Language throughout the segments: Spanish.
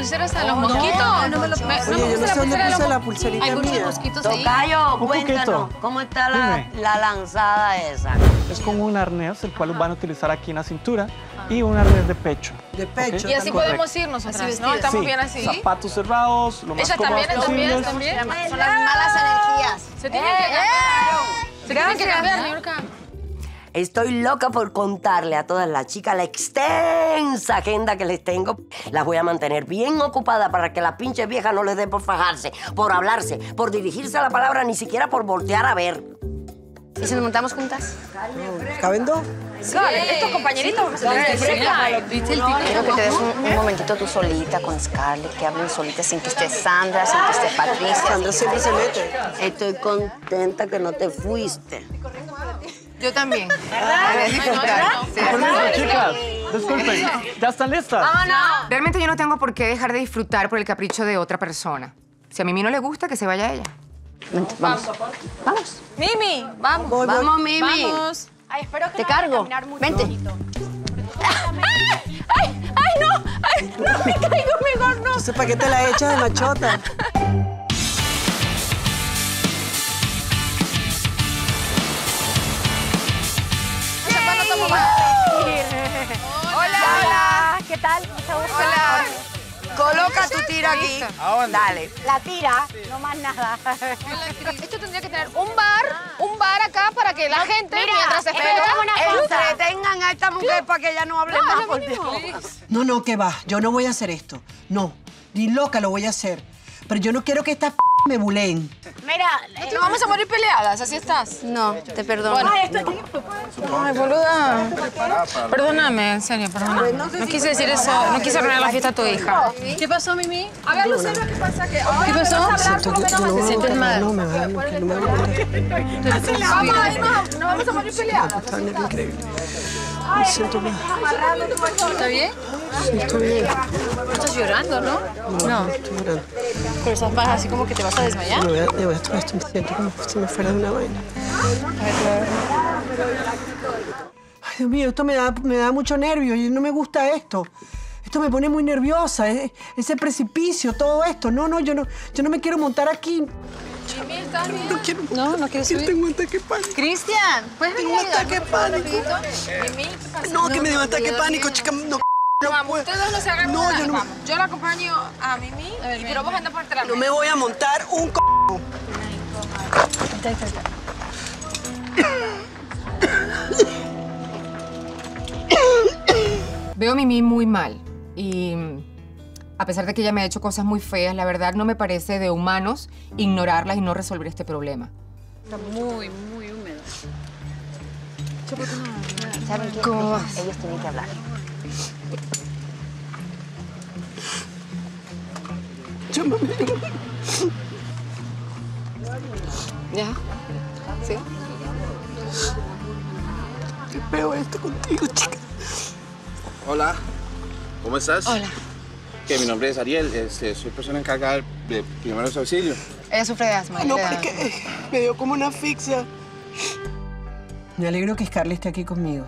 pulseras a los mosquitos? No me lo puse. Oye, yo no sé dónde puse la pulserita mía. ¿Algunos mosquitos ahí? Tocayo, cuéntanos, ¿cómo está la lanzada esa? Es como un arnés, el cual van a utilizar aquí en la cintura, y un arnés de pecho. De pecho. Y así podemos ir nosotras, ¿no? Estamos bien así. Zapatos cerrados, lo más cómodo posible. Ellas también, son las malas energías. Se tienen que cambiar. Se tienen que cambiar, Niurka. Estoy loca por contarle a todas las chicas la extensa agenda que les tengo. Las voy a mantener bien ocupadas para que la pinche vieja no les dé por fajarse, por hablarse, por dirigirse a la palabra, ni siquiera por voltear a ver. ¿Y si nos montamos juntas? ¿Caben dos? Sí. Estos compañeritos. Quiero que te des un momentito tú solita con Scarlett, que hablen solitas sin que esté Sandra, sin que esté Patricia. Sandra siempre se mete. Estoy contenta que no te fuiste. Yo también. ¿Verdad? Chicas, disculpen, ¿ya están listas? ¡Vámonos! Realmente yo no tengo por qué dejar de disfrutar por el capricho de otra persona. Si a Mimi no le gusta, que se vaya a ella. Vamos. Vamos. Mimi, vamos. Vamos, Mimi. Vamos. Ay, espero que te cargo. Vente. ¡Ay! ¡Ay, no! ¡Ay, no! ¡Me caigo, mejor no! Entonces, ¿para qué te la echas de machota? Hola, ¿qué tal? Hola. Coloca tu tira aquí. Dale. La tira, no más nada. Esto tendría que tener un bar acá para que la gente, mientras espera, entretengan a esta mujer para que ella no hable más, por Dios. No, no, que va. Yo no voy a hacer esto. No, ni loca lo voy a hacer. Pero yo no quiero que esta p me buleen. Mira, no vamos a morir peleadas, así estás. No, te perdono. Bueno, ay, boluda. Perdóname, en serio, perdóname. No quise decir eso, no quise arruinar la fiesta a tu hija. ¿Qué pasó, Mimi? A ver, Luzelba, ¿qué pasa? ¿Qué pasó? ¿Te sientes mal? No, no vamos a morir peleadas. Me siento bien. ¿Está bien? Sí, estoy bien. No estás llorando, ¿no? No, estoy llorando. Pero esas bajas así como que te vas a desmayar. No, esto me siento como si me fuera de una vaina. Ay, Dios mío, esto me da mucho nervio y no me gusta esto. Esto me pone muy nerviosa, ese precipicio, todo esto. No, no, yo no me quiero montar aquí. ¿Estás bien? No quiero. No, no quiero subir. Tengo un ataque de pánico. Cristian, ¿puedes venir? Tengo un ataque de pánico. No, que me dé un ataque de pánico, chica. No, vamos, ustedes dos no se hagan nada. No, yo no. Yo la acompaño a Mimi, pero vos andás por atrás. No me voy a montar un c***. Está. Veo a Mimi muy mal y... a pesar de que ella me ha hecho cosas muy feas, la verdad no me parece de humanos ignorarlas y no resolver este problema. Está muy, muy húmedo. ¿Saben qué? Ellos tienen que hablar. ¿Ya? ¿Sí? Qué feo esto contigo, chica. Hola. ¿Cómo estás? Hola. Que mi nombre es Ariel, soy persona encargada de primeros auxilios. Ella sufre de asma. No, porque me dio como una asfixia. Me alegro que Scarlett esté aquí conmigo.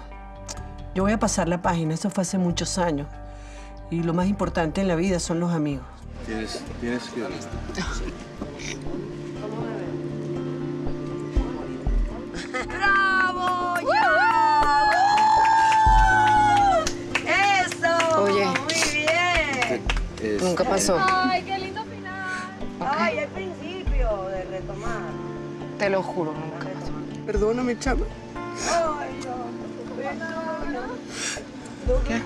Yo voy a pasar la página, eso fue hace muchos años. Y lo más importante en la vida son los amigos. Tienes que... ¡Bravo! ¡Ya! ¡Eso! Oye. Nunca pasó. Ay, qué lindo final. Okay. Ay, el principio de retomar. Te lo juro, nunca pasó. Perdóname, chama. Ay, no. ¿Qué?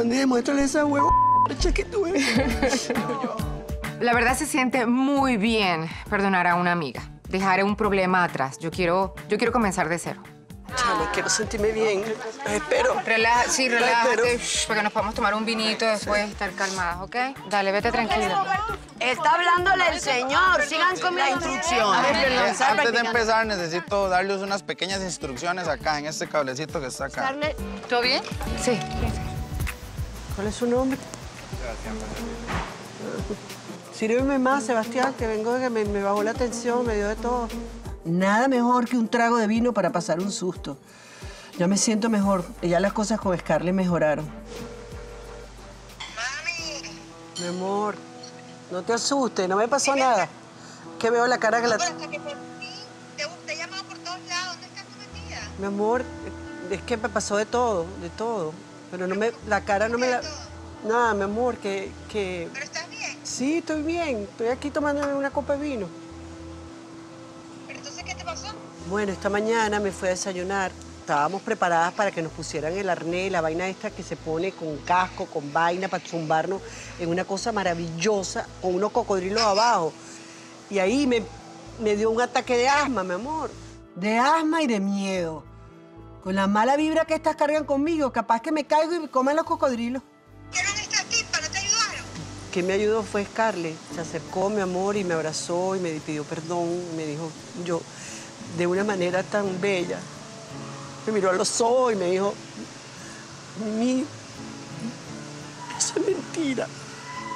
Andi, demuéstrale esa huevo que tú eres. La verdad se siente muy bien perdonar a una amiga. Dejar un problema atrás. Yo quiero comenzar de cero. Chama, quiero sentirme bien. Los espero. Relájate. Porque nos podemos tomar un vinito después de estar calmadas, ¿ok? Dale, vete tranquila. Está hablándole el señor. Sigan con la instrucción. Antes de empezar, necesito darles unas pequeñas instrucciones acá, en este cablecito que está acá. ¿Todo bien? Sí. ¿Cuál es su nombre? Sírveme más, Sebastián, que vengo de que me bajó la tensión, me dio de todo. Nada mejor que un trago de vino para pasar un susto. Ya me siento mejor. Ya las cosas con Scarlett mejoraron. Mi amor, no te asustes, no me pasó nada. Que veo la cara que la... Te he llamado por todos lados, ¿dónde estás tú metida? Mi amor, es que me pasó de todo. Pero no me... La cara no me la... Nada, mi amor, que... ¿Pero estás bien? Sí, estoy bien. Estoy aquí tomándome una copa de vino. ¿Pero entonces qué te pasó? Bueno, esta mañana me fui a desayunar. Estábamos preparadas para que nos pusieran el arnés, la vaina esta que se pone con casco, con vaina, para zumbarnos en una cosa maravillosa, con unos cocodrilos abajo. Y ahí me dio un ataque de asma, mi amor. De asma y de miedo. Con la mala vibra que estas cargan conmigo, capaz que me caigo y me comen los cocodrilos. ¿Qué eran estas tipas? ¿No te ayudaron? Quien me ayudó fue Scarlett. Se acercó, mi amor, y me abrazó y me pidió perdón. Y me dijo, yo, de una manera tan bella. Me miró a los ojos y me dijo, Mimi, eso es mentira.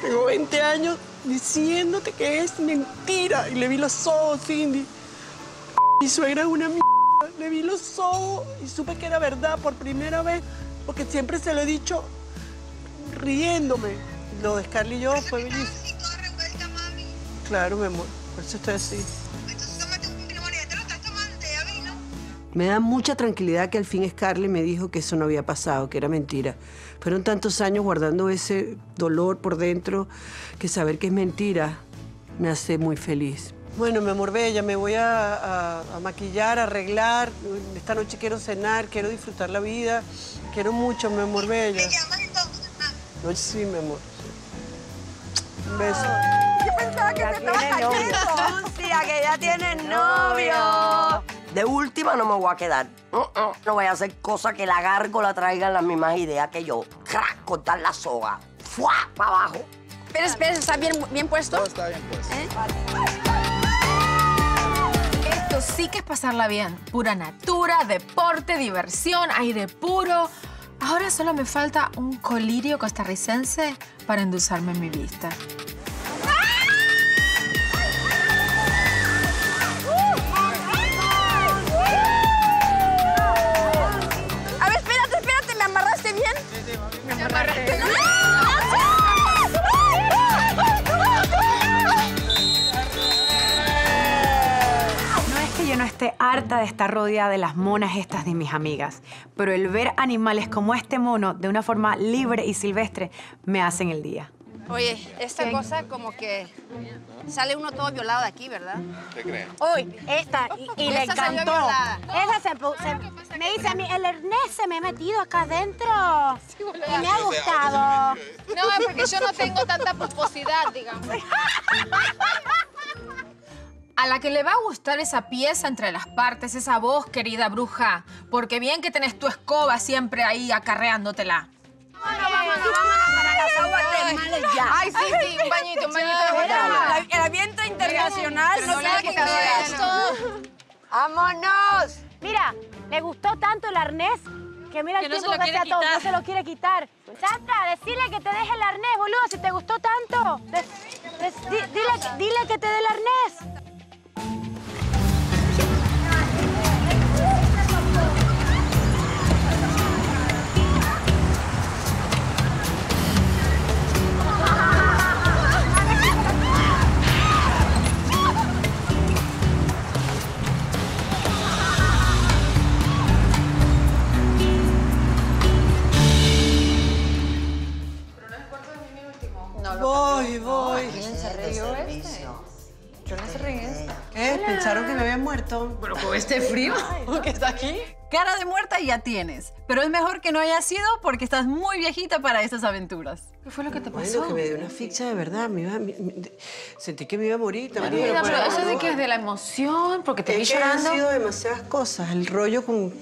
Tengo 20 años diciéndote que es mentira. Y le vi los ojos, Cindy. Mi suegra es una mierda. Le vi los ojos y supe que era verdad por primera vez, porque siempre se lo he dicho riéndome. Lo de Carly y yo fue bellísimo. Así, toda revuelta, mami. Claro, mi amor, por eso estoy así. Me da mucha tranquilidad que al fin Scarlett me dijo que eso no había pasado, que era mentira. Fueron tantos años guardando ese dolor por dentro que saber que es mentira me hace muy feliz. Bueno, mi amor bella, me voy a maquillar, a arreglar. Esta noche quiero cenar, quiero disfrutar la vida. Quiero mucho, mi amor bella. ¿Me llamas entonces, mamá? Sí, mi amor. Un beso. Yo pensaba que te estabas cayendo, sucia, que ya tiene novio. De última no me voy a quedar. No voy a hacer cosa que la gárgola traiga las mismas ideas que yo. ¡Crac! Cortar la soga. ¡Fua! Para abajo. Pero espera, ¿está bien puesto? No, está bien puesto. ¿Eh? Vale. Esto sí que es pasarla bien. Pura natura, deporte, diversión, aire puro. Ahora solo me falta un colirio costarricense para endulzarme en mi vista. Harta de estar rodeada de las monas estas de mis amigas, pero el ver animales como este mono de una forma libre y silvestre me hacen el día. Oye, esta ¿qué? Cosa como que sale uno todo violado de aquí, ¿verdad? ¿Te crees? Uy, esta, y le encantó. Esa se me dice a mí, el arnés se me ha metido acá adentro sí, y me ha gustado. No, es porque yo no tengo tanta pomposidad, digamos. A la que le va a gustar esa pieza entre las partes, esa voz, querida bruja. Porque bien que tenés tu escoba siempre ahí acarreándotela. Vámonos, vámonos para casa, Guatemala ya. Ay, sí, un bañito. El ambiente internacional. No sé qué esto. ¡Vámonos! Mira, le gustó tanto el arnés que mira el tipo que se ató, no se lo quiere quitar. Sandra, decile que te deje el arnés, boludo, si te gustó tanto. Dile que te dé el arnés. Pensaron que me había muerto. Pero con este frío que está aquí. Cara de muerta ya tienes, pero es mejor que no haya sido porque estás muy viejita para estas aventuras. ¿Qué fue lo que te pasó? Que me dio una ficha de verdad, sentí que me iba a morir también. Mira, pero eso sí que es de la emoción, porque te vi llorando. Han sido demasiadas cosas, el rollo con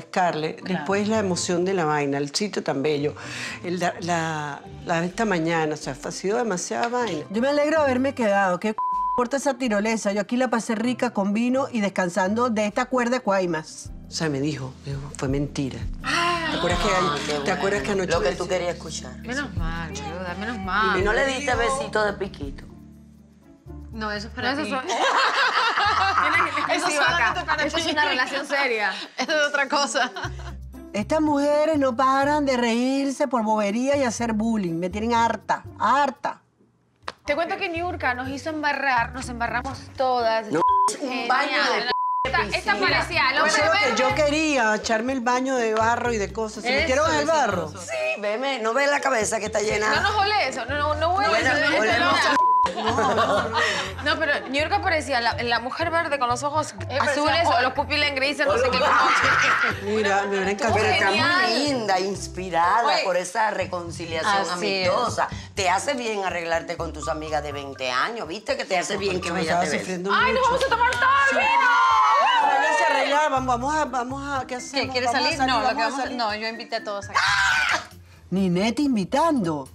Scarlett, claro. Después la emoción de la vaina, el sitio tan bello, la esta mañana, o sea, ha sido demasiada vaina. Yo me alegro de haberme quedado, qué importa esa tirolesa, yo aquí la pasé rica con vino y descansando de esta cuerda de cuaimas. O sea, me dijo, fue mentira. Ay, ¿Te acuerdas que anoche? Lo que tú querías escuchar. Menos mal, boluda, menos mal. Y no le diste besito de piquito. No, eso es para ti. Eso es una relación seria. Eso es otra cosa. Estas mujeres no paran de reírse por bobería y hacer bullying. Me tienen harta, harta. Te cuento que Niurka nos hizo embarrar, nos embarramos todas. No, un baño de esta parecía. Yo quería echarme el baño de barro y de cosas. ¿Se metieron en el barro? Sí, veme, no ves la cabeza que está llena. No nos huele eso, no huele eso. No, pero Niurka parecía la mujer verde con los ojos azules o los pupilas grises, no sé qué. Mira, me hubiera encantado. Pero está muy linda, inspirada por esa reconciliación amistosa. Te hace bien arreglarte con tus amigas de 20 años, ¿viste? Que te hace bien que vayas a ver. ¡Ay, nos vamos a tomar todo el vino! Váyanse a arreglar, vamos a... ¿Qué hacemos? ¿Qué, quieres salir? No, yo invité a todos aquí. Ninette invitando.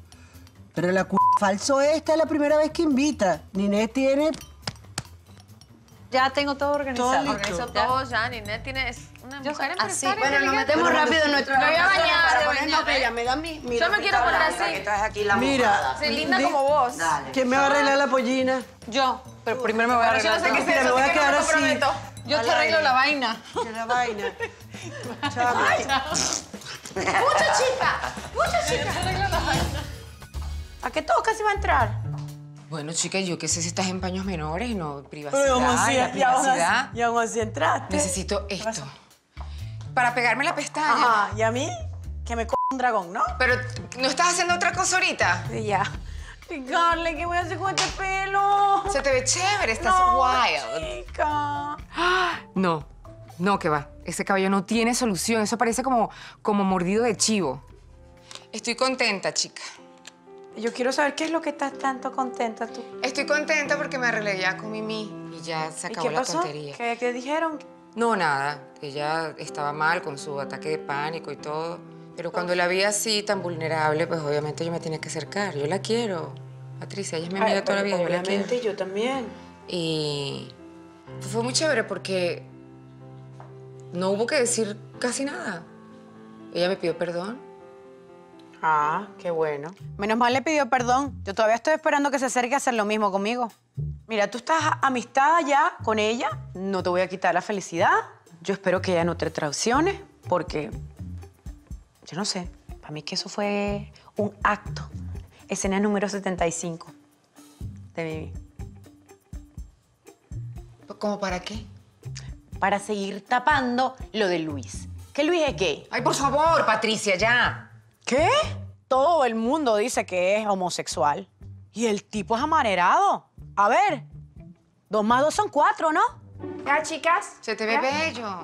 Pero la c... falso, esta es la primera vez que invita. Ninette tiene... Ya tengo todo organizado. Todo listo. Todo ya. Ninette tiene... Es una mujer empresaria. Bueno, nos metemos rápido en nuestro... Me voy a bañar. Me da mi... Yo me quiero poner así. Mira. Soy linda como vos. ¿Quién me va a arreglar la pollina? Yo. Pero primero me voy a arreglar. Yo no sé qué es eso. Me voy a quedar así. Yo te arreglo la vaina. ¿Qué es la vaina? Chao. Mucha chica. Mucha chica. Te arreglo la vaina. ¿A qué toca si va a entrar? Bueno, chica, yo qué sé si estás en paños menores, no, privacidad, pero vamos a la privacidad. Y aún así entraste. Necesito esto. Para pegarme la pestaña. Ajá, ¿y a mí? Que me c*** un dragón, ¿no? Pero, ¿no estás haciendo otra cosa ahorita? Sí, ya. Carly, ¿qué voy a hacer con este pelo? Se te ve chévere, estás wild. Chica. No, no, que va. Ese cabello no tiene solución. Eso parece como mordido de chivo. Estoy contenta, chica. Yo quiero saber qué es lo que estás tanto contenta tú. Estoy contenta porque me arreglé ya con Mimi y ya se acabó la tontería. ¿Qué dijeron? No, nada. Ella estaba mal con su ataque de pánico y todo. Pero cuando la vi así, tan vulnerable, pues obviamente yo me tenía que acercar. Yo la quiero. Patricia, ella es mi amiga toda la vida. Obviamente, yo también. Y fue muy chévere porque no hubo que decir casi nada. Ella me pidió perdón. Ah, qué bueno. Menos mal le pidió perdón. Yo todavía estoy esperando que se acerque a hacer lo mismo conmigo. Mira, tú estás amistada ya con ella. No te voy a quitar la felicidad. Yo espero que ella no te traicione porque... Yo no sé. Para mí que eso fue un acto. Escena número 75 de Mimi. ¿Cómo para qué? Para seguir tapando lo de Luis. Que Luis es gay. Ay, por favor, Patricia, ya. ¿Qué? Todo el mundo dice que es homosexual. Y el tipo es amanerado. A ver, 2 más 2 son 4, ¿no? Ya, chicas. Se te ve bello.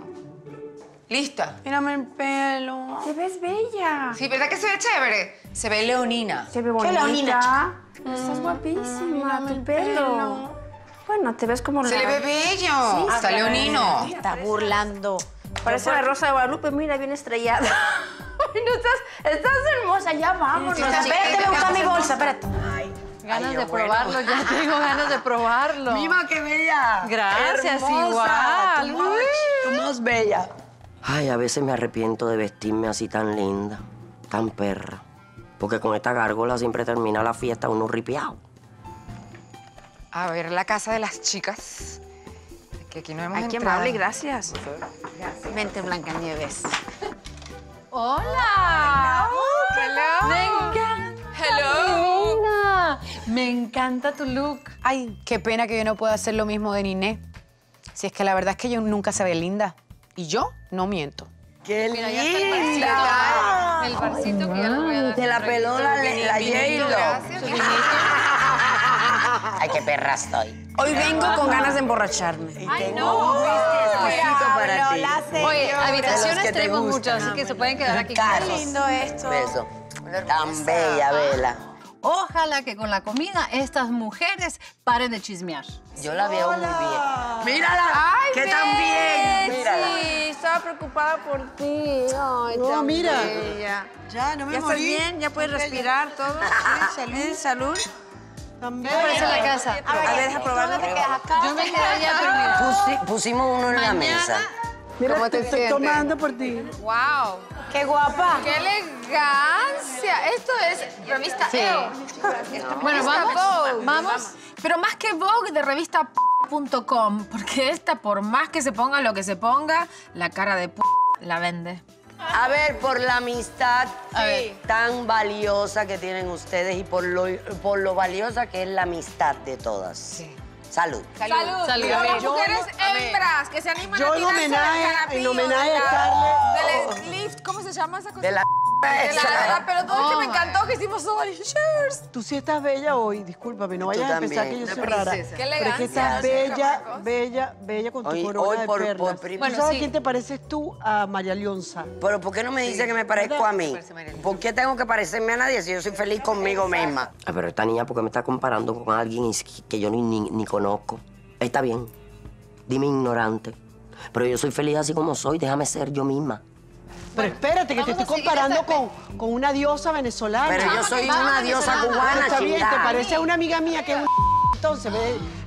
Lista. Mírame el pelo. Te ves bella. Sí, ¿verdad que se ve chévere? Se ve leonina. Se ve bonita. ¿Qué leonina? Estás guapísima, tu pelo. Bueno, te ves como... Se le ve bello. Está leonino. Está burlando. Parece la Rosa de Guadalupe, mira, bien estrellada. No, estás hermosa, ya vámonos. Vete, busca mi bolsa, espérate. Ay, ganas de probarlo, ya tengo ganas de probarlo. Mima, qué bella. Gracias, igual. Tú más bella. Ay, a veces me arrepiento de vestirme así tan linda, tan perra. Porque con esta gárgola siempre termina la fiesta uno ripiado. A ver, la casa de las chicas. Que aquí no hemos entrado. Ay, qué amable, gracias. Gracias. Vente, Blanca Nieves. ¡Hola! ¡Hello! ¡Me encanta! ¡Hello! Me encanta tu look. Ay, qué pena que yo no pueda hacer lo mismo de Ninette. Si es que la verdad es que yo nunca se ve linda. Y yo no miento. ¡Qué linda! Mira, ya está el barcito. El barcito que ya lo voy a dar. Te la peló la Yelo. Gracias. Ay, qué perra estoy. Hoy vengo con ganas de emborracharme. Ay, no. Oye, habitaciones tenemos muchas, así que se pueden quedar aquí. Qué lindo esto. Beso. Tan bella, Vela. Ojalá que con la comida estas mujeres paren de chismear. Yo la veo muy bien. ¡Mírala! ¡Ay, qué tan bien! ¡Mírala! Sí, estaba preocupada por ti. Ay, no, mira. Ya, no me morí. ¿Ya estás bien? ¿Ya puedes respirar todo? Sí, salud. También. ¿Qué parece la casa? A ver, deja probarlo. Yo me quedé allá conmigo. Pusimos uno en la mesa. Mira, ¿cómo te estoy tomando por ti? ¡Wow! ¡Qué guapa! ¡Qué elegancia! Esto es revista Eo. Bueno, vamos. Pero más que Vogue, de revista.com. Porque esta, por más que se ponga lo que se ponga, la cara de la vende. A ver, por la amistad tan valiosa que tienen ustedes y por lo valiosa que es la amistad de todas. Sí. Salud. Salud. Salud. Salud. Las mujeres hembras que se animan a tirarse del canapío. En homenaje a Carly. Del lift, ¿cómo se llama esa cosa? De la... pero todo que me encantó que hicimos hoy. Cheers. Tú sí estás bella hoy, discúlpame, no vayas a pensar que yo soy rara. Qué elegancia. Pero es que estás bella, bella, bella con tu corona de perlas. ¿Tú sabes quién te pareces tú? A María Lionza. Pero ¿por qué no me dice que me parezco a mí? ¿Por qué tengo que parecerme a nadie si yo soy feliz conmigo misma? Pero esta niña, ¿por qué me está comparando con alguien que yo ni conozco? Está bien, dime ignorante, pero yo soy feliz así como soy, déjame ser yo misma. Pero espérate, que te estoy comparando con una diosa venezolana. Pero yo soy una diosa cubana, está bien, te parece a una amiga mía que es un... Entonces,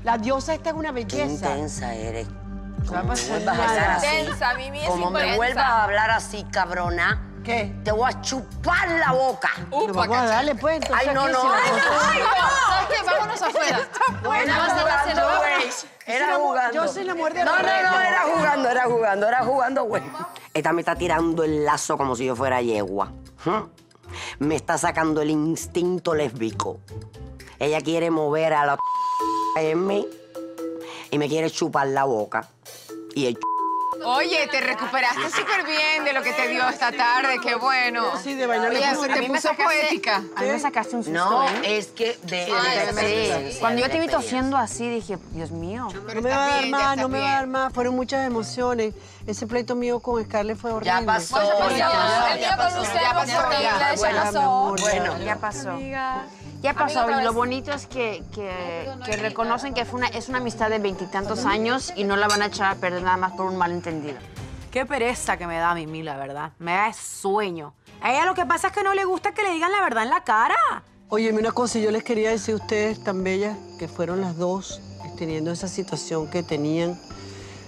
la diosa esta es una belleza. Qué intensa eres. Como me vuelvas a hablar así, cabrona. ¿Qué? Te voy a chupar la boca. Vamos a darle, pues. Ay, no, no. Ay, no. Vámonos afuera. Era jugando. Yo soy la mujer de la... No, era jugando, güey. Esta me está tirando el lazo como si yo fuera yegua. Me está sacando el instinto lésbico. Ella quiere mover a la en mí y me quiere chupar la boca. Y el... Oye, te recuperaste súper bien de lo que te dio esta tarde, qué bueno. Yo sí, de bailar. Oye, te puso poética. A mí me sacaste un susto. No, es que de cuando yo te vi tosiendo así, dije, Dios mío. No me va a dar más, no me va a dar más. Fueron muchas emociones. Ese pleito mío con Scarlett fue horrible. Ya pasó. Ya pasó, y lo bonito es que reconocen que es una amistad de veintitantos años y no la van a echar a perder nada más por un malentendido. Qué pereza que me da Mimi, la verdad. Me da sueño. A ella lo que pasa es que no le gusta que le digan la verdad en la cara. Óyeme una cosa, yo les quería decir a ustedes, tan bellas, que fueron las dos teniendo esa situación que tenían.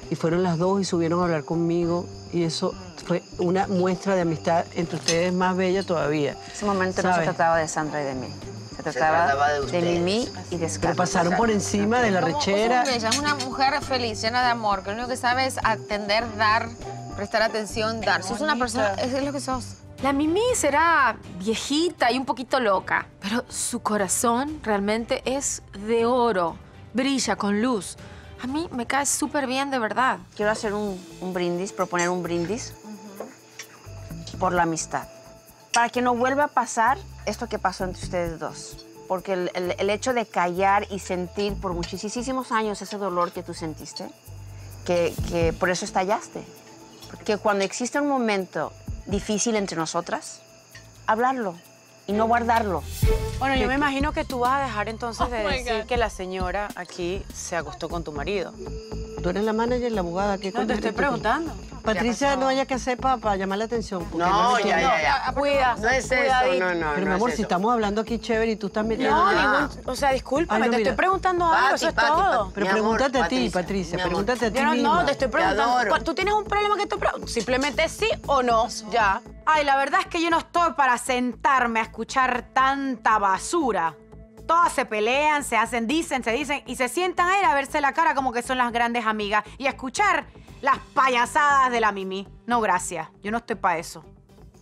Y fueron las dos y subieron a hablar conmigo. Y eso fue una muestra de amistad entre ustedes más bella todavía. Ese momento, ¿sabes? No se trataba de Sandra y de mí. Se trataba de Mimi y de Scarlett. Pero pasaron por encima de la rechera. Ella es una mujer feliz, llena de amor, que lo único que sabe es atender, dar, prestar atención, dar. Sos una persona, eso es lo que sos. La Mimi será viejita y un poquito loca, pero su corazón realmente es de oro, brilla con luz. A mí me cae súper bien, de verdad. Quiero hacer un brindis, proponer un brindis por la amistad. Para que no vuelva a pasar esto que pasó entre ustedes dos. Porque el hecho de callar y sentir por muchísimos años ese dolor que tú sentiste, que por eso estallaste. Porque cuando existe un momento difícil entre nosotras, hablarlo y no guardarlo. Bueno, yo me imagino que tú vas a dejar entonces de decir que la señora aquí se acostó con tu marido. Tú eres la manager, la abogada. ¿Qué no, te estoy preguntando. Patricia, no haya que hacer para llamar la atención. No, ya. Cuida. No es eso, no. Pero, mi amor, si estamos hablando aquí chévere y tú estás metiendo... No, ningún... O sea, discúlpame, te estoy preguntando algo, eso es todo. Pero pregúntate a ti, Patricia, pregúntate a ti misma. No, te estoy preguntando. ¿Tú tienes un problema que tú preguntas? Simplemente sí o no, ya. Ay, la verdad es que yo no estoy para sentarme a escuchar tanta basura. Todas se pelean, se hacen, se dicen y se sientan a ir a verse la cara como que son las grandes amigas y a escuchar las payasadas de la Mimi. No, gracias. Yo no estoy para eso.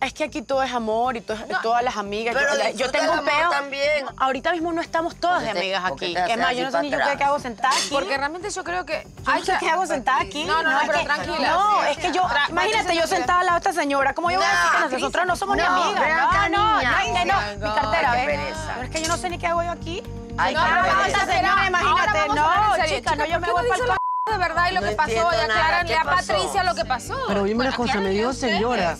Es que aquí todo es amor y todas las amigas. Pero yo tengo un peo. También. Ahorita mismo no estamos todas de amigas aquí. Es más, yo no sé ni yo qué hago sentada aquí. Porque realmente yo creo que... Ay, ¿qué hago sentada aquí? No, pero tranquila. No, es que yo... Imagínate, yo sentada al lado de esta señora. ¿Cómo yo voy a decir que nosotras no somos ni amigas? No. Mi cartera, ¿ves? Pero es que yo no sé ni qué hago yo aquí. Ay, no, señora, imagínate. No, chica, no, yo me voy para... De verdad, y lo que pasó, ya acláranle a Patricia lo que pasó. Pero dime una cosa, me dijo señora...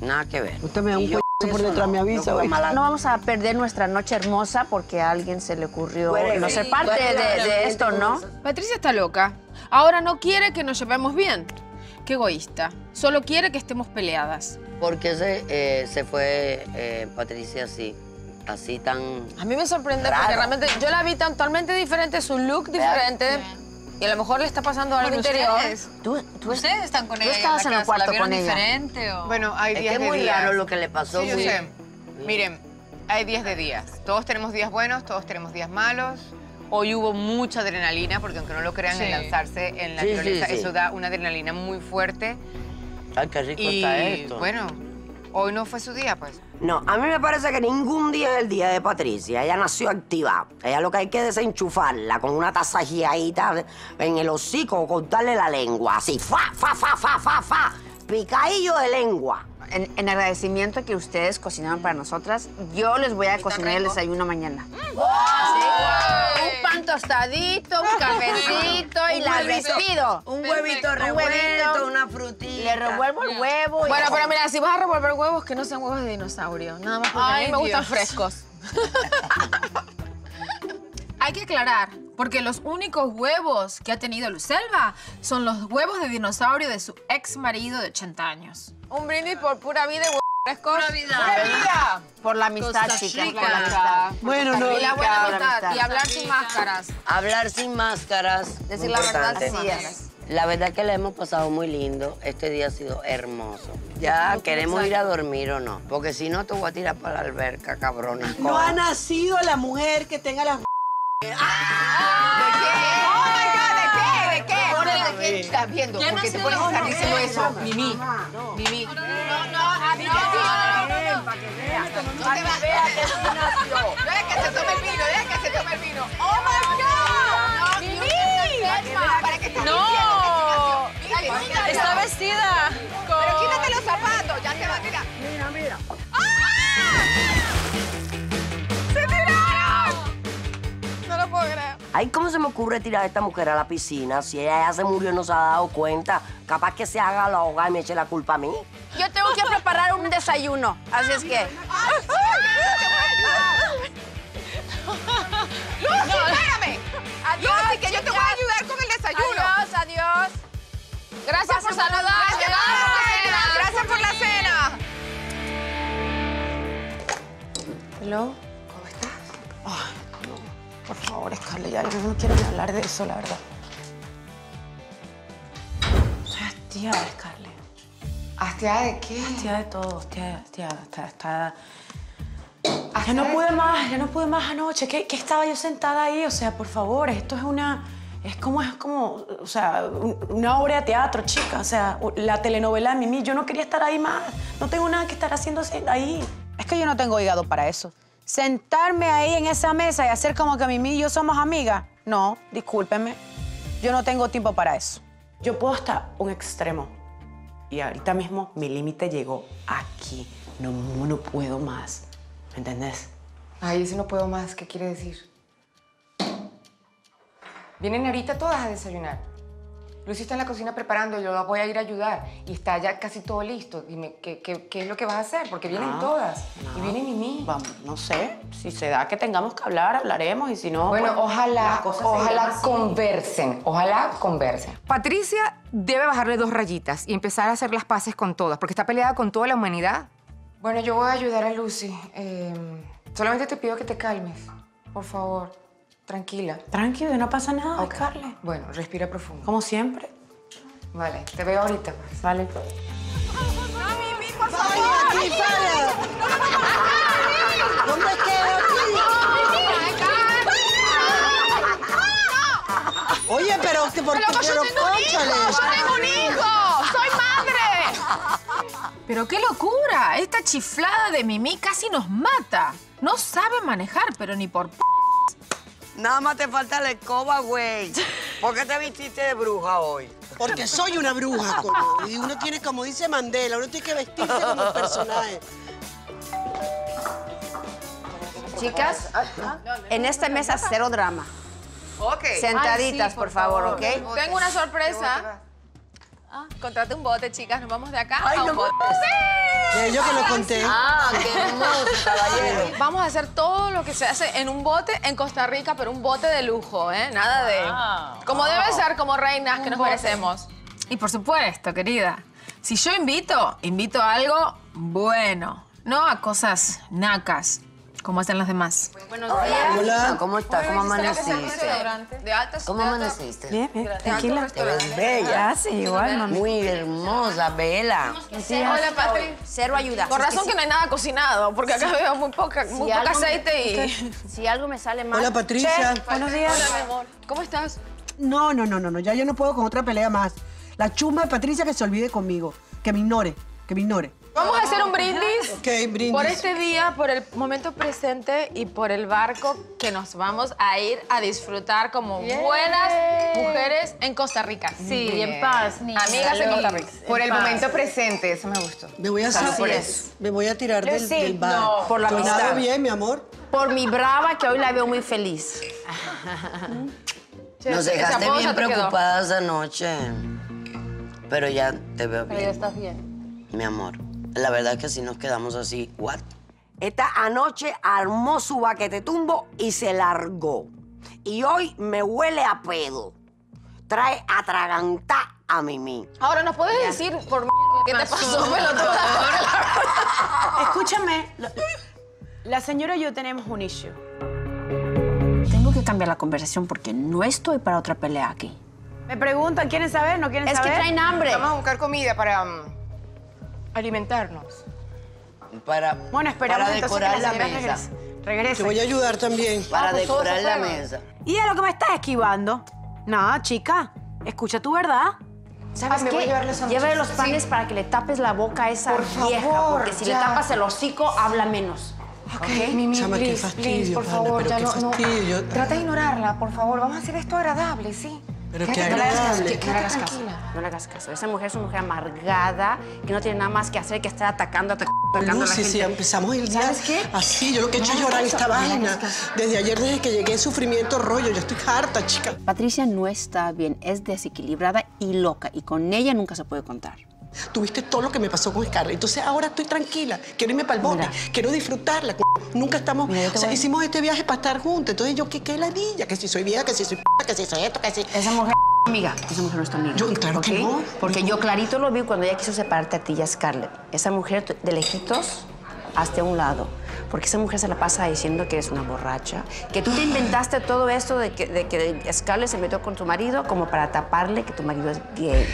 Nada que ver. Usted me da un p*** por detrás, me avisa. No vamos a perder nuestra noche hermosa porque a alguien se le ocurrió no ser parte de esto, ¿no? Patricia está loca. Ahora no quiere que nos llevemos bien. Qué egoísta. Solo quiere que estemos peleadas. Porque se fue Patricia así tan... A mí me sorprende raro. Porque realmente yo la vi totalmente diferente, su look diferente. Bien. Y a lo mejor le está pasando algo interior. Ustedes están con ella. Tú estabas en el cuarto con ella. Diferente, o... Bueno, hay días de días. Es muy raro lo que le pasó. Sí, yo sé. Miren, hay días de días. Todos tenemos días buenos, todos tenemos días malos. Hoy hubo mucha adrenalina, porque aunque no lo crean, el lanzarse en la violencia, eso da una adrenalina muy fuerte. Ay, qué rico está esto. Bueno, hoy no fue su día, pues. No, a mí me parece que ningún día es el día de Patricia. Ella nació activa. Ella lo que hay que desenchufarla con una taza giadita en el hocico o cortarle la lengua. Así, fa, fa, fa, fa, fa, fa. Picadillo de lengua. En agradecimiento a que ustedes cocinaban para nosotras, yo les voy a cocinar el desayuno mañana. ¡Wow! Así, un pan tostadito, un cafecito y la despido. Un huevito revuelto, una frutilla. Le revuelvo el huevo. Bueno, pero mira, si vas a revolver huevos, que no sean huevos de dinosaurio. Nada más porque a mí me gustan frescos. Hay que aclarar, porque los únicos huevos que ha tenido Luzelba son los huevos de dinosaurio de su ex marido de 80 años. Un brindis por pura vida y huevos frescos. ¡Pura vida! ¡Pura vida! Por la amistad, chicas. Por la amistad. Bueno, no. Y la buena amistad. Y hablar sin máscaras. Hablar sin máscaras. Decir la verdad sin máscaras. La verdad es que la hemos pasado muy lindo. Este día ha sido hermoso. Ya queremos ir a dormir o no. Porque si no, te voy a tirar para la alberca, cabrona. No ha nacido la mujer que tenga las... ¿De qué? ¿De qué estás viendo? Porque te pones a estar diciendo eso. Mimi. Mimi. No. Para que veas. Que no nació. Deja que se tome el vino. ¡Oh, my God! ¡Mimi! ¿Para qué estás diciendo que nació? Está vestida. Pero quítate los zapatos. Ya se va. Mira. Ay, ¿cómo se me ocurre tirar a esta mujer a la piscina? Si ella ya se murió y no se ha dado cuenta, capaz que se haga la ahogada y me eche la culpa a mí. Yo tengo que preparar un desayuno, así es que... ¡Lucy, espérame! ¡Lucy, que yo te voy a ayudar con el desayuno! Adiós. Gracias por saludar. Gracias por la cena. Hello, ¿cómo estás? Por favor, Scarlett, ya no quiero ni hablar de eso, la verdad. Estoy hastiada, Scarlett. ¿Hastiada de qué? Hastiada de todo, hastiada. Ya no pude más anoche. ¿Qué estaba yo sentada ahí? O sea, por favor, esto es una... Es como, o sea, una obra de teatro, chica. O sea, la telenovela de Mimi. Yo no quería estar ahí más. No tengo nada que estar haciendo ahí. Es que yo no tengo hígado para eso. Sentarme ahí en esa mesa y hacer como que Mimi y yo somos amigas. No, discúlpenme. Yo no tengo tiempo para eso. Yo puedo hasta un extremo. Y ahorita mismo mi límite llegó aquí. No puedo más. ¿Me entendés? Ay, eso no puedo más. ¿Qué quiere decir? Vienen ahorita todas a desayunar. Lucy está en la cocina preparando, yo la voy a ir a ayudar. Y está ya casi todo listo. Dime, ¿qué es lo que vas a hacer? Porque vienen todas. Y viene Mimi. Vamos, no sé. Si se da que tengamos que hablar, hablaremos. Y si no... Bueno, ojalá conversen. Patricia debe bajarle 2 rayitas y empezar a hacer las paces con todas, porque está peleada con toda la humanidad. Bueno, yo voy a ayudar a Lucy. Solamente te pido que te calmes, por favor. Tranquila. Tranquila, no pasa nada, Carly. Bueno, respira profundo. Como siempre. Vale, te veo ahorita, pues. Vale. ¡No, Mimi, por favor! ¡Aquí, para! ¿Dónde quedo aquí? Oye, pero es que por qué... ¡Pero yo tengo un hijo! ¡Soy madre! Pero qué locura. Esta chiflada de Mimi casi nos mata. No sabe manejar, pero ni por... Nada más te falta la escoba, güey. ¿Por qué te vestiste de bruja hoy? Porque soy una bruja, coño. Y uno tiene, como dice Mandela, uno tiene que vestirse como el personaje. Chicas, en esta mesa cero drama. Ok. Sentaditas, por favor, ¿ok? Tengo una sorpresa. Contrate un bote, chicas. Nos vamos de acá a un bote. Yo que lo conté. Qué hermoso, caballero. Vamos a hacer todo lo que se hace en un bote en Costa Rica, pero un bote de lujo, ¿eh? Nada de... Como debe ser, como reinas que nos merecemos. Y por supuesto, querida, si yo invito a algo bueno, no a cosas nacas, como hacen las demás. Buenos días. Hola. ¿Cómo estás? ¿Cómo amaneciste? ¿Cómo amaneciste? Bien. Tranquila. Te ves bella. Sí, igual, mami. Muy hermosa, Bela. Hola, Patri. Cero ayuda. Por razón que no hay nada cocinado, porque acá veo muy poco aceite y... Si algo me sale mal... Hola, Patricia. Buenos días. Hola, mi amor. ¿Cómo estás? No. Ya yo no puedo con otra pelea más. La chuma de Patricia que se olvide conmigo. que me ignore, que me ignore. Vamos a hacer un brindis, brindis por este día, por el momento presente y por el barco que nos vamos a ir a disfrutar como buenas mujeres en Costa Rica. Sí, y en paz. Amigas en Costa Rica. Por el momento presente, eso me gustó. Me voy a me voy a tirar del bar. No, por la amistad. Bien, mi amor. Por mi brava, que hoy la veo muy feliz. Nos dejaste bien preocupadas anoche, pero ya te veo bien. Pero ya estás bien. Mi amor. La verdad que si nos quedamos así, ¿what? Esta anoche armó su baquete tumbo y se largó. Y hoy me huele a pedo. Trae atragantá a Mimi. Ahora, ¿nos puedes decir por qué te pasó? Escúchame. La señora y yo tenemos un issue. Tengo que cambiar la conversación porque no estoy para otra pelea aquí. Me preguntan, ¿quieren saber? ¿No quieren saber? Es que traen hambre. Vamos a buscar comida para... alimentarnos. Para, bueno, esperamos para decorar la mesa. Regresa. Te voy a ayudar también. Para decorar la mesa. Y es lo que me estás esquivando. No, chica, escucha tu verdad. ¿Sabes qué? Llévale los panes para que le tapes la boca a esa vieja, porque si le tapas el hocico, habla menos. Ok, Mimi, please, por favor, ya no. Trata de ignorarla, por favor. Vamos a hacer esto agradable, ¿sí? Pero que no le hagas caso, no le hagas caso. Esa mujer es una mujer amargada, que no tiene nada más que hacer que estar atacando, atacando a la gente. Sí, empezamos el día así. Yo lo que he hecho es llorar esta vaina. Desde ayer, desde que llegué, sufrimiento, rollo. Yo estoy harta, chica. Patricia no está bien, es desequilibrada y loca, y con ella nunca se puede contar. Tuviste todo lo que me pasó con Scarlett. Entonces ahora estoy tranquila, quiero irme para el bote, quiero disfrutarla. Nunca estamos... Mira, o sea, hicimos este viaje para estar juntos. Entonces yo qué ladilla, que si soy vieja, que si soy p***, que si soy esto, que si... Esa mujer amiga, esa mujer no es tu amiga. Yo, claro que no. Porque yo clarito lo vi cuando ella quiso separarte a ti y a Scarlett. Esa mujer de lejitos hasta un lado. Porque esa mujer se la pasa diciendo que eres una borracha, que tú te inventaste todo esto de que Scarlett se metió con tu marido como para taparle que tu marido es gay.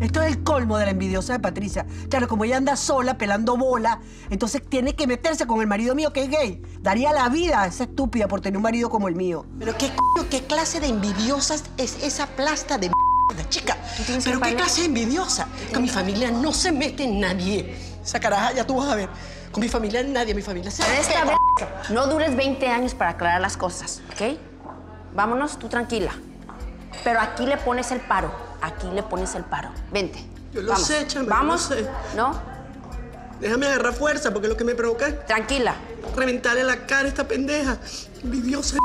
Esto es el colmo de la envidiosa de Patricia. Claro, como ella anda sola, pelando bola, entonces tiene que meterse con el marido mío, que es gay. Daría la vida a esa estúpida por tener un marido como el mío. Pero qué clase de envidiosa es esa plasta de mierda, chica. Pero qué clase de envidiosa. Con mi familia no se mete nadie. Esa caraja, ya tú vas a ver. Con mi familia nadie, mi familia se mete. Esta vez no dures 20 años para aclarar las cosas, ¿ok? Vámonos, tú tranquila. Pero aquí le pones el paro. Aquí le pones el paro. Vente. Yo lo sé, chame. Vamos. ¿No? Déjame agarrar fuerza, porque lo que me provoca es... Tranquila. Reventarle la cara a esta pendeja. Envidiosa.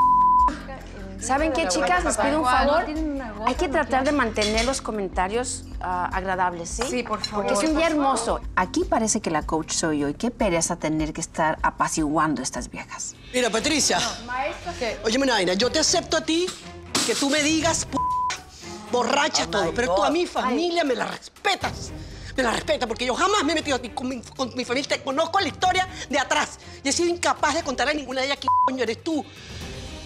¿Saben qué, chicas? Les pido un favor. Hay que tratar de mantener los comentarios agradables, ¿sí? Sí, por favor. Porque es un día hermoso. Aquí parece que la coach soy yo y qué pereza tener que estar apaciguando a estas viejas. Mira, Patricia. Maestra, ¿qué? Óyeme, Naina, yo te acepto a ti que tú me digas... borracha todo, pero tú a mi familia me la respetas. Me la respetas porque yo jamás me he metido a ti con mi familia. Te conozco la historia de atrás y he sido incapaz de contarle a ninguna de ellas quién coño eres tú.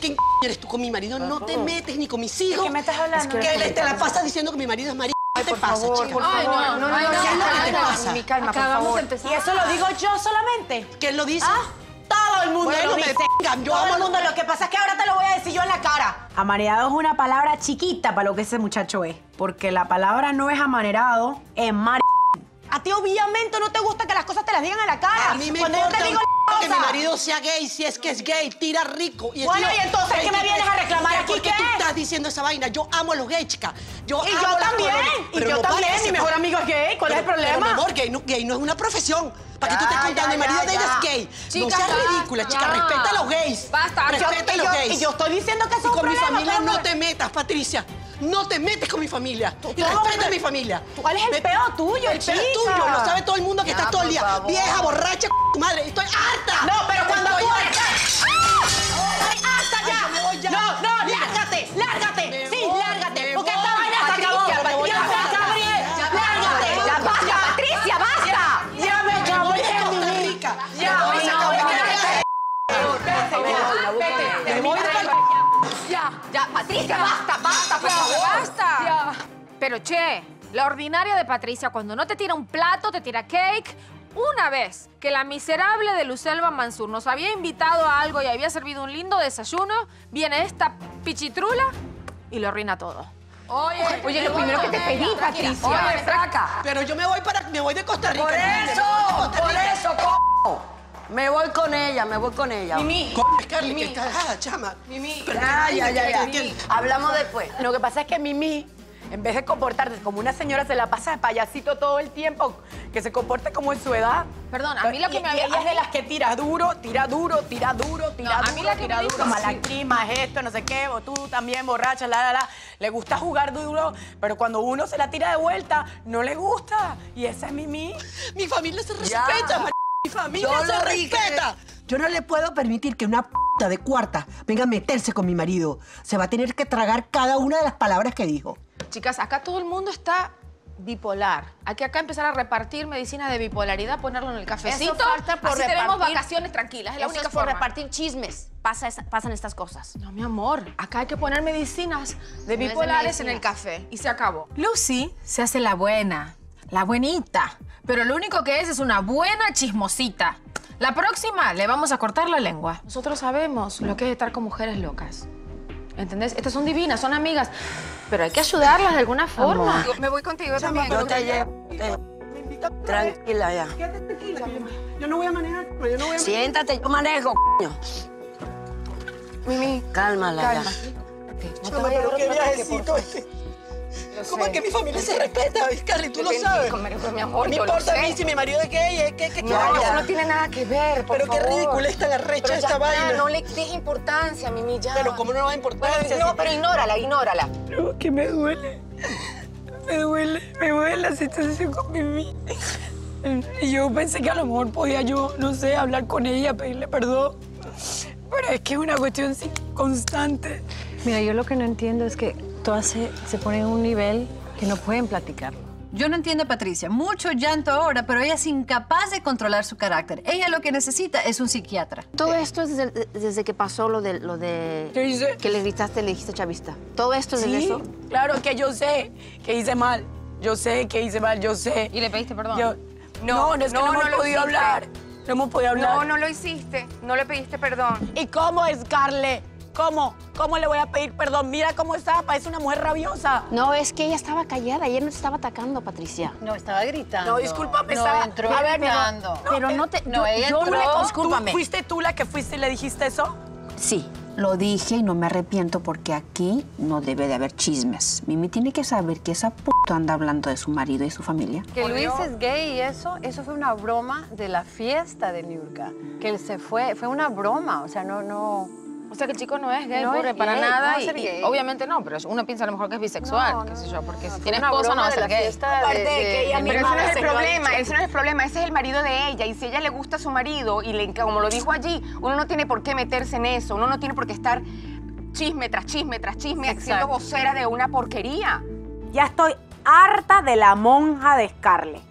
¿Quién coño eres tú? Con mi marido no te metes ni con mis hijos. ¿Qué me estás hablando? Que te la pasas diciendo que mi marido es marido. ¿Qué te pasa, chica? Ay, no. ¿Qué te pasa? Mi calma, por favor. ¿Y eso lo digo yo solamente? ¿Quién lo dice? Todo el mundo, bueno, no me tengan. Yo amo el mundo. Lo que pasa es que ahora te lo voy a decir yo en la cara. Amanerado es una palabra chiquita para lo que ese muchacho es. Porque la palabra no es amanerado, es mar. A ti obviamente no te gusta que las cosas te las digan en la cara. A mí me cuando importa yo te digo que mi marido sea gay, si es que es gay, tira rico. Y bueno, y entonces, ¿qué me vienes a reclamar aquí? ¿Por qué tú estás diciendo esa vaina? Yo amo a los gays, chica. Yo también. Mi mejor amigo es gay. ¿Cuál es el problema? Pero, mi amor, gay no es una profesión. ¿Para que tú estés contando? El marido de ella es gay. Chica, no seas ridícula, chica. Respeta a los gays. Basta. Respeta a los gays. Y yo estoy diciendo que es un problema. Y con mi familia no te metas, Patricia. No te metes con mi familia. Y respeta a mi familia. ¿Cuál es el peo tuyo, chica? El peo tuyo. Lo sabe todo el mundo que estás todo el día. Vieja, borracha, tu madre. Estoy harta. No, pero cuando tú estás... ¡Estoy harta ya! No, lárgate. Lárgate. Sí, lárgate. Porque esta vaina se acabó. ¡Patricia, Gabriel! ¡Lárgate! ¡La basta, Patricia! ¡Basta! ¡Ya me acabó en Costa Rica! ¡Ya me acabó en Costa Rica! Ya, Patricia, basta, por favor. Basta. Ya. Pero che, la ordinaria de Patricia, cuando no te tira un plato, te tira cake. Una vez que la miserable de Luzelba Mansur nos había invitado a algo y había servido un lindo desayuno, viene esta pichitrula y lo arruina todo. Oye, lo primero que te pedí, Patricia. Oye, fraca. Pero yo me voy de Costa Rica. Por eso, Me voy con ella. Mimi. Carly, que está dejada, chama. Mimi. Ya. Hablamos después. Lo que pasa es que Mimi, en vez de comportarse como una señora, se la pasa de payasito todo el tiempo, que se comporta como en su edad. Perdón, a mí lo que me había... Ella es de las que tira duro. A mí la que me dijo... Malacrima, es esto, no sé qué, o tú también, borracha, Le gusta jugar duro, pero cuando uno se la tira de vuelta, no le gusta. Y esa es Mimi. Mi familia se respeta, mi familia se respeta. Yo no le puedo permitir que una puta de cuarta venga a meterse con mi marido. Se va a tener que tragar cada una de las palabras que dijo. Chicas, acá todo el mundo está bipolar. Hay que acá empezar a repartir medicina de bipolaridad, ponerlo en el cafecito. Eso falta por así repartir. Tenemos vacaciones tranquilas, es la única forma. Por repartir chismes pasan estas cosas. No, mi amor, acá hay que poner medicinas de bipolares en el café y se acabó. Lucy se hace la buena, la buenita, pero lo único que es una buena chismosita. La próxima le vamos a cortar la lengua. Nosotros sabemos lo que es estar con mujeres locas. ¿Entendés? Estas son divinas, son amigas, pero hay que ayudarlas de alguna forma. Amor. Me voy contigo también. Yo te llevo. Tranquila ya. Quédate tranquila. Yo no voy a manejar. Siéntate, yo manejo, coño. Mimi. Cálmala. Ya. No, pero qué viajecito este. ¿Cómo es que mi familia se respeta, Carly? Tú lo sabes. Mi amor, no importa a mí si mi marido es gay, es que eso no tiene nada que ver, por favor. Pero qué ridícula está la recha de esta vaina. No le des importancia, Mimi, ya. Pero ¿cómo no le va a importancia? No, pero ignórala. Pero que me duele. Me duele la situación con Mimi. Yo pensé que a lo mejor podía yo, no sé, hablar con ella, pedirle perdón. Pero es que es una cuestión constante. Mira, yo lo que no entiendo es que todas se ponen en un nivel que no pueden platicarlo. Yo no entiendo a Patricia. Mucho llanto ahora, pero ella es incapaz de controlar su carácter. Ella lo que necesita es un psiquiatra. Todo esto es desde que pasó lo de ¿qué hice? Que le dijiste chavista. Todo esto es desde eso. Claro que yo sé que hice mal. Yo sé. ¿Y le pediste perdón? No hemos podido hablar. No lo hiciste. No le pediste perdón. ¿Y cómo es, Scarlett? ¿Cómo le voy a pedir perdón? Mira cómo estaba, parece una mujer rabiosa. No, es que ella estaba callada, ayer no te estaba atacando, Patricia. No, estaba gritando. No, discúlpame, estaba gritando. Discúlpame. ¿Fuiste tú la que fuiste y le dijiste eso? Sí, lo dije y no me arrepiento porque aquí no debe de haber chismes. Mimi tiene que saber que esa puta anda hablando de su marido y su familia. Que Luis es gay y eso fue una broma de la fiesta de Niurka. Que él se fue una broma, o sea, O sea, que el chico no es gay, para nada. Y obviamente no, pero uno piensa a lo mejor que es bisexual, qué sé yo, porque si tiene esposa no va a ser gay. Aparte de que ella misma no es el problema, ese no es el problema, ese es el marido de ella. Y si ella le gusta a su marido, y como lo dijo allí, uno no tiene por qué meterse en eso, uno no tiene por qué estar chisme tras chisme, siendo vocera de una porquería. Ya estoy harta de la monja de Scarlett.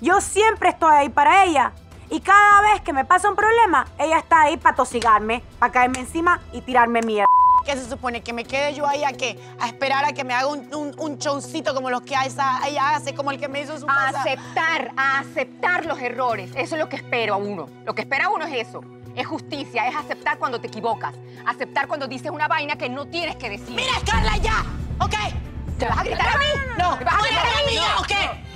Yo siempre estoy ahí para ella. Y cada vez que me pasa un problema, ella está ahí para tosigarme, para caerme encima y tirarme mierda. ¿Qué se supone? ¿Que me quede yo ahí a qué? A esperar a que me haga un showcito como los que ella hace, como el que me hizo su casa. A aceptar los errores. Eso es lo que espero a uno. Lo que espera a uno es eso. Es justicia, es aceptar cuando te equivocas. Aceptar cuando dices una vaina que no tienes que decir. ¡Mira, Carla, ya! ¿Ok? ¿Te vas a gritar a mí? No. ¿Te vas a gritar a mí? ¿O qué?